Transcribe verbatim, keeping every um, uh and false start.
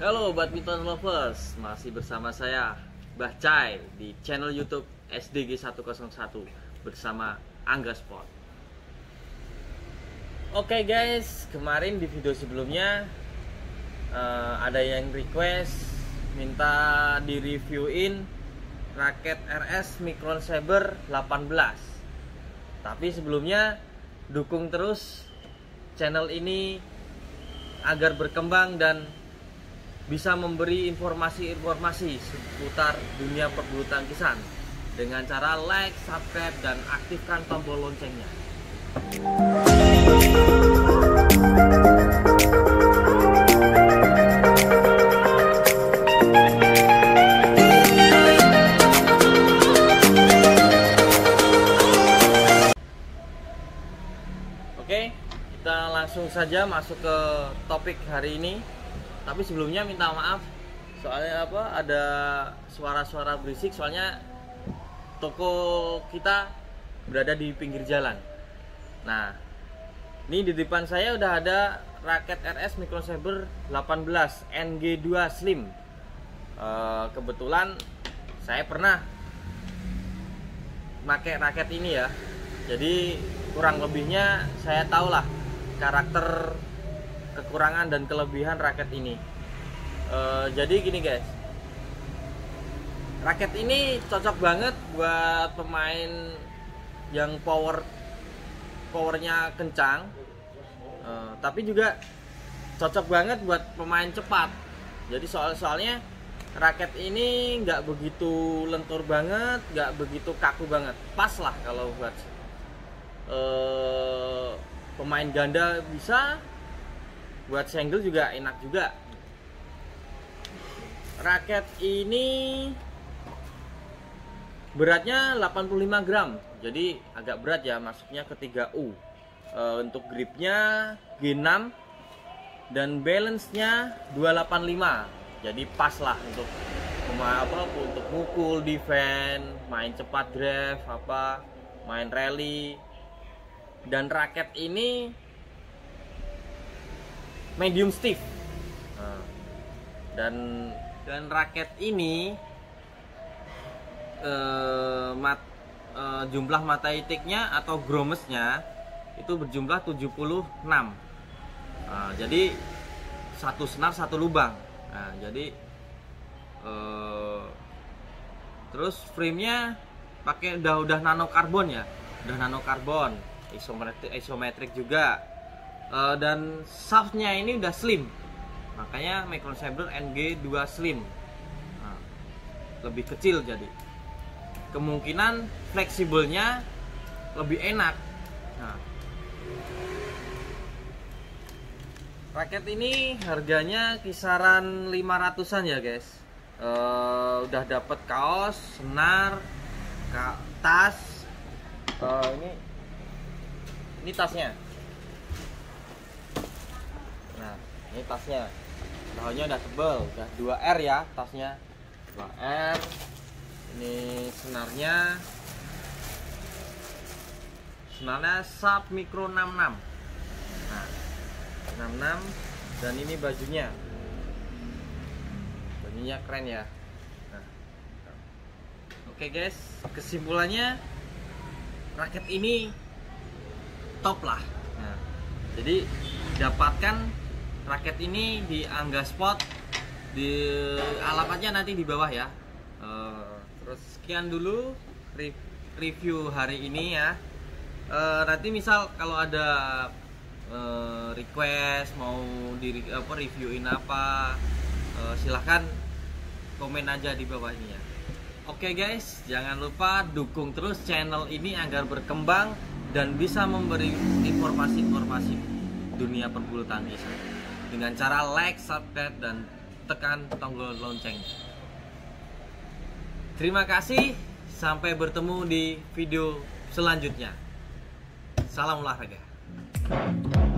Halo badminton lovers, masih bersama saya Mbah Cai di channel YouTube S D G seratus satu bersama Angga Sport. Oke guys, kemarin di video sebelumnya uh, ada yang request minta di reviewin raket R S Micro Saber delapan belas. Tapi sebelumnya dukung terus channel ini agar berkembang dan bisa memberi informasi-informasi seputar dunia perbulu tangkisan dengan cara like, subscribe, dan aktifkan tombol loncengnya. Oke, kita langsung saja masuk ke topik hari ini. Tapi sebelumnya minta maaf soalnya apa ada suara-suara berisik, soalnya toko kita berada di pinggir jalan. Nah, ini di depan saya udah ada raket R S Micro Saber delapan belas N G dua Slim. E, kebetulan saya pernah pakai raket ini ya. Jadi kurang lebihnya saya tahulah karakter, kekurangan dan kelebihan raket ini. E, jadi gini guys, raket ini cocok banget buat pemain yang power powernya kencang, e, tapi juga cocok banget buat pemain cepat. Jadi soal soalnya raket ini nggak begitu lentur banget, nggak begitu kaku banget, pas lah kalau buat e, pemain ganda bisa. Buat single juga enak juga. Raket ini beratnya delapan puluh lima gram, jadi agak berat ya, masuknya ke tiga U. E, untuk gripnya G enam dan balance-nya dua delapan lima. Jadi pas lah untuk apa, untuk mukul, defense, main cepat drive, apa, main rally. Dan raket ini medium stiff, dan dan raket ini eh, mat, eh, jumlah mata itiknya atau gromesnya itu berjumlah tujuh puluh enam. Nah, jadi satu senar satu lubang. Nah, jadi eh, terus framenya pakai udah udah nano karbon ya, udah nano karbon, isometrik isometrik juga. Uh, dan shaftnya ini udah slim, makanya Micro Saber N G dua Slim. Nah, lebih kecil, jadi kemungkinan fleksibelnya lebih enak. Nah, raket ini harganya kisaran lima ratusan ya guys. Uh, udah dapet kaos, senar, ka tas. Uh, ini ini tasnya. Nah, ini tasnya, bahannya udah tebel, udah dua R ya tasnya, dua R. Ini senarnya, senarnya Sub Micro enam enam. Nah, enam enam. Dan ini bajunya, bajunya keren ya. Nah, oke guys, kesimpulannya raket ini top lah. Nah, jadi dapatkan raket ini di Angga Sport, di alamatnya nanti di bawah ya. Uh, terus sekian dulu re review hari ini ya. Uh, nanti misal kalau ada uh, request mau di apa reviewin apa, uh, silahkan komen aja di bawah ini ya. Oke guys, jangan lupa dukung terus channel ini agar berkembang dan bisa memberi informasi-informasi dunia perbulu tangkisan dengan cara like, subscribe, dan tekan tombol loncengnya. Terima kasih, sampai bertemu di video selanjutnya. Salam olahraga.